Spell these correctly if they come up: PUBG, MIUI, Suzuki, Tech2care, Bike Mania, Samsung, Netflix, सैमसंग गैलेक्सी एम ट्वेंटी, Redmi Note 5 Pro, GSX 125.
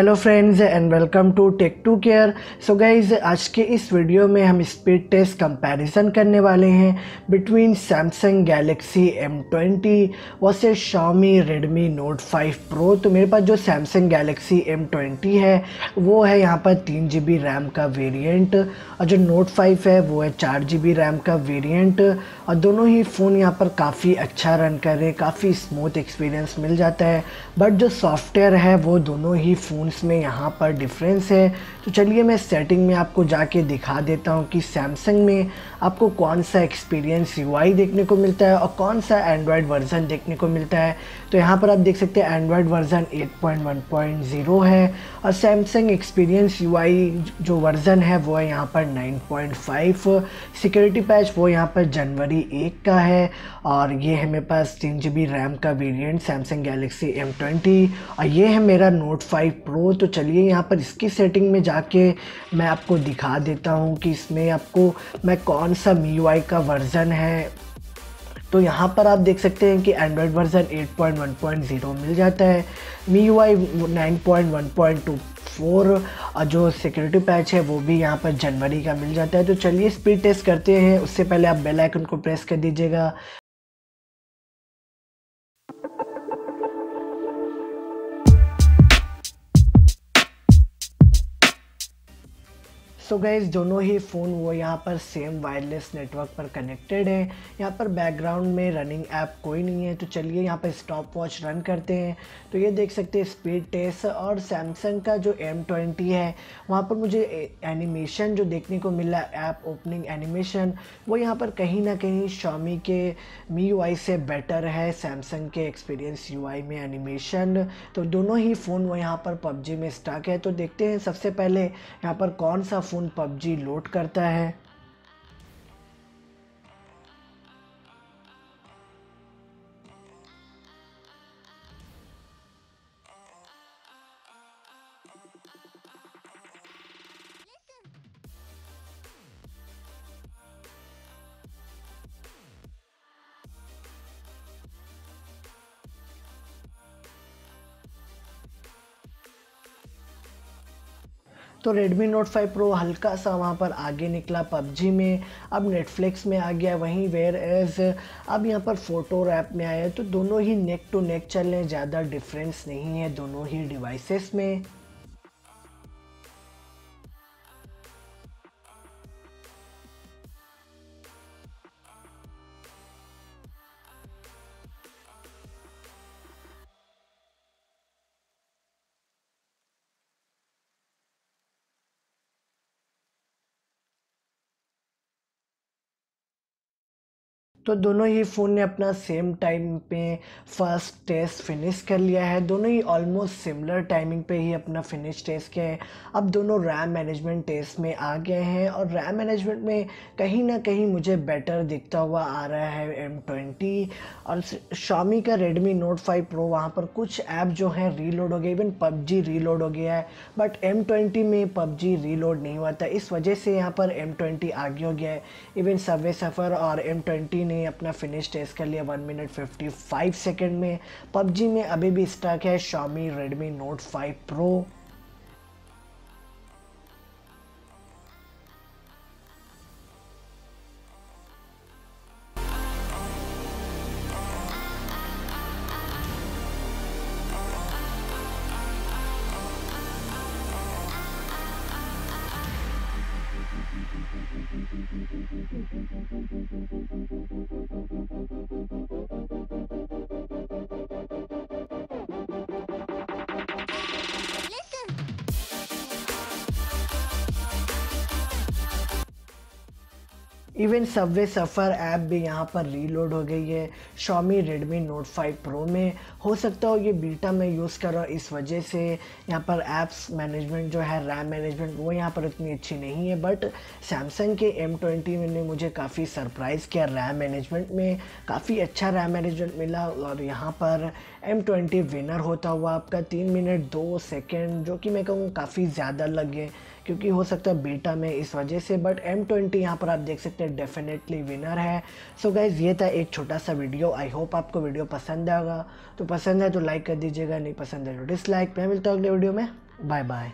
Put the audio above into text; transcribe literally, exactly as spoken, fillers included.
Hello friends and welcome to tech to care. So guys आज के इस video में हम स्पीड टेस्ट कंपैरिजन करने वाले हैं between सैमसंग गैलेक्सी एम ट्वेंटी versus Xiaomi Redmi Note five pro. तो मेरे पास जो सैमसंग गैलेक्सी एम ट्वेंटी है वो है यहाँ पर तीन जी बी रैम का वेरिएंट और जो Note फाइव है वो है चार जी बी रैम का वेरिएंट और दोनों ही फ़ोन यहाँ पर काफ़ी अच्छा रन कर रहे, काफ़ी स्मूथ एक्सपीरियंस मिल जाता है। बट जो सॉफ्टवेयर है वो दोनों ही फ़ोन में यहाँ पर डिफरेंस है। तो चलिए मैं सेटिंग में आपको जाके दिखा देता हूँ कि सैमसंग में आपको कौन सा एक्सपीरियंस यूआई देखने को मिलता है और कौन सा एंड्रॉयड वर्जन देखने को मिलता है। तो यहाँ पर आप देख सकते हैं Android version eight point one point zero है और सैमसंग एक्सपीरियंस यूआई जो वर्ज़न है वो है यहाँ पर nine point five. Security patch वो यहाँ पर जनवरी एक का है और ये है मेरे पास तीन जी बी रैम का variant सैमसंग गैलेक्सी एम ट्वेंटी और ये है मेरा Note फाइव प्रो। तो चलिए यहाँ पर इसकी सेटिंग में जाके मैं आपको दिखा देता हूँ कि इसमें आपको मैं कौन सा M I U I का वर्ज़न है। तो यहाँ पर आप देख सकते हैं कि Android version eight point one point zero मिल जाता है, M I U I nine point one point two four और जो सिक्योरिटी पैच है वो भी यहाँ पर जनवरी का मिल जाता है। तो चलिए स्पीड टेस्ट करते हैं। उससे पहले आप बेल आइकन को प्रेस कर दीजिएगा। सो गाइज़ दोनों ही फ़ोन वो यहाँ पर सेम वायरलेस नेटवर्क पर कनेक्टेड है। यहाँ पर बैकग्राउंड में रनिंग ऐप कोई नहीं है। तो चलिए यहाँ पर स्टॉप वॉच रन करते हैं। तो ये देख सकते हैं स्पीड टेस्ट। और सैमसंग का जो एम ट्वेंटी है वहाँ पर मुझे एनिमेशन जो देखने को मिला ऐप ओपनिंग एनिमेशन वो यहाँ पर कहीं ना कहीं Xiaomi के M I U I से बेटर है सैमसंग के एक्सपीरियंस U I में एनिमेशन। तो दोनों ही फ़ोन वो यहाँ पर पबजी में स्टक है। तो देखते हैं सबसे पहले यहाँ पर कौन सा पबजी लोड करता है। तो Redmi Note फाइव प्रो हल्का सा वहाँ पर आगे निकला पबजी में, अब Netflix में आ गया। वहीं वेयर एज अब यहाँ पर फ़ोटो रैप में आया। तो दोनों ही नेक टू नेक चल रहे हैं, ज़्यादा डिफरेंस नहीं है दोनों ही डिवाइसेस में। तो दोनों ही फ़ोन ने अपना सेम टाइम पे फर्स्ट टेस्ट फिनिश कर लिया है। दोनों ही ऑलमोस्ट सिमिलर टाइमिंग पे ही अपना फिनिश टेस्ट किया है। अब दोनों रैम मैनेजमेंट टेस्ट में आ गए हैं और रैम मैनेजमेंट में कहीं ना कहीं मुझे बेटर दिखता हुआ आ रहा है एम ट्वेंटी। और Xiaomi का Redmi Note फाइव प्रो वहाँ पर कुछ ऐप जो है रीलोड हो गया, इवन पबजी रीलोड हो गया है। बट एम ट्वेंटी में पबजी रीलोड नहीं हुआ था, इस वजह से यहाँ पर एम ट्वेंटी आगे हो गया है। इवन सबवे सफ़र और एम ट्वेंटी ने अपना फिनिश टेस्ट कर लिया one minute fifty five second में। पबजी में अभी भी स्टक है Xiaomi Redmi Note five pro. Even Subway Surfer app भी यहाँ पर रीलोड हो गई है Xiaomi Redmi Note five pro में। हो सकता हो ये बीटा में यूज़ कर रहा हूँ, इस वजह से यहाँ पर ऐप्स मैनेजमेंट जो है रैम मैनेजमेंट वो यहाँ पर इतनी अच्छी नहीं है। बट सैमसंग के एम ट्वेंटी ने मुझे काफ़ी सरप्राइज़ किया रैम मैनेजमेंट में, काफ़ी अच्छा रैम मैनेजमेंट मिला। और यहाँ पर एम ट्वेंटी विनर होता हुआ आपका तीन मिनट दो सेकेंड जो कि मैं कहूँ काफ़ी ज़्यादा लगे क्योंकि हो सकता है बीटा में, इस वजह से। बट एम ट्वेंटी यहाँ पर आप देख सकते हैं डेफिनेटली विनर है। सो गाइज़ ये था एक छोटा सा वीडियो। आई होप आपको वीडियो पसंद आएगा। तो पसंद है तो लाइक कर दीजिएगा, नहीं पसंद है तो डिसलाइक। मैं मिलता हूँ अगले वीडियो में। Bye bye.